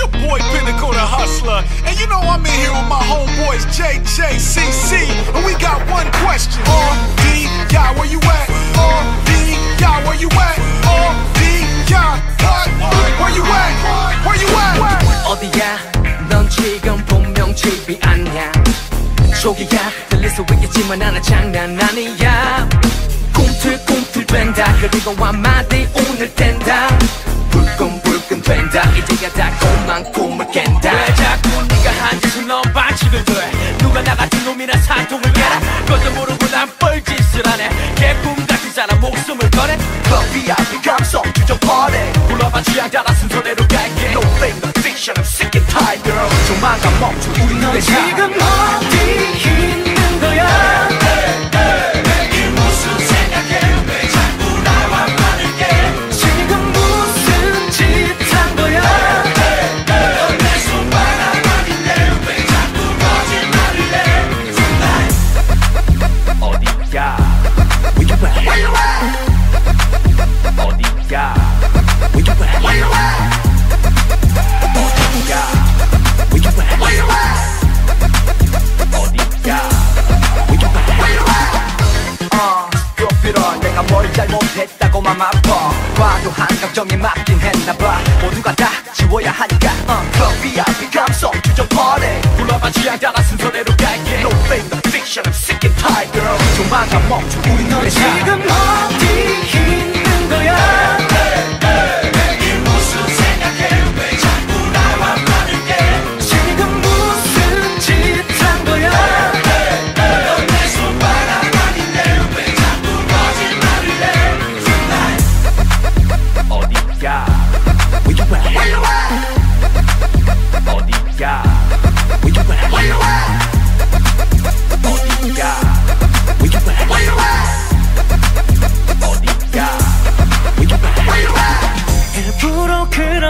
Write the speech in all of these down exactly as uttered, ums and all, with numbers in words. It's your boy Pinnacle the Hustler, and you know I'm in here with my homeboys J J C C, and we got one question. R D y'all, where you at? R D y'all, where you at? R D y'all, where you at? Where you at? 어디야? 넌 지금 분명 집이 아니야. 속이야 들릴 수 있겠지만 나는 장난 아니야. 꿈틀꿈틀 된다. 그리고 한마디 오늘 뗀다. 불끈불끈 된다. 이제야 달콤한 꿈을 깬다. 왜 자꾸 네가 한 짓을 넌 반칙을 돼. 누가 나 같은 놈이나 산통을 깨라. 그것도 모르고 난 뻘짓을 하네. 개꿈같은 사람 목숨을 꺼내. 커피 앞이 감성 규정 파래. 굴러봐 취향 따라 순서대로 갈게. No fame, no fiction, I'm sick and tired girl. 조만간 멈춰 우리 노래 지금 어디 있는 거야? 머리 잘못했다고만 아파. 과도한 감정이 맞긴 했나봐. 모두가 다 지워야 하니까. 커피 앞이 감성 규정 파래. 불러봐 취향 따라 순서대로 갈게. No fame, no fiction, I'm sick and tired girl. 조만간 멈춰 우리 노래 지금 어디 있는 거야?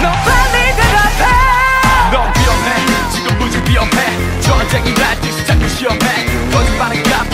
너 빨리 대답해. 넌 위험해. 지금 무지 위험해. 전쟁이 날 뒤시작도 시험해. 거짓말은 감